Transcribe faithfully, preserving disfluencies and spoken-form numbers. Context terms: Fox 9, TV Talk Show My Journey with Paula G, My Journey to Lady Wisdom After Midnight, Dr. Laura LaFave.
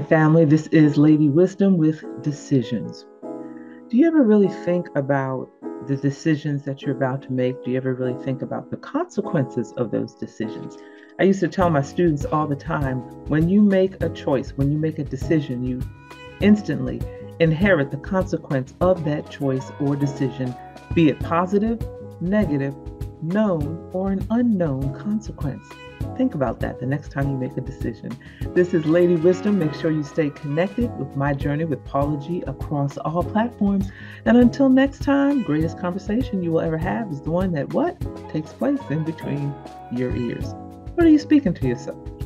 Hey family, this is Lady Wisdom with Decisions. Do you ever really think about the decisions that you're about to make? Do you ever really think about the consequences of those decisions? I used to tell my students all the time, when you make a choice, when you make a decision, you instantly inherit the consequence of that choice or decision, be it positive, negative, known, or an unknown consequence. Think about that the next time you make a decision. This is Lady Wisdom. Make sure you stay connected with My Journey with Paula G across all platforms. And until next time, greatest conversation you will ever have is the one that what? Takes place in between your ears. What are you speaking to yourself?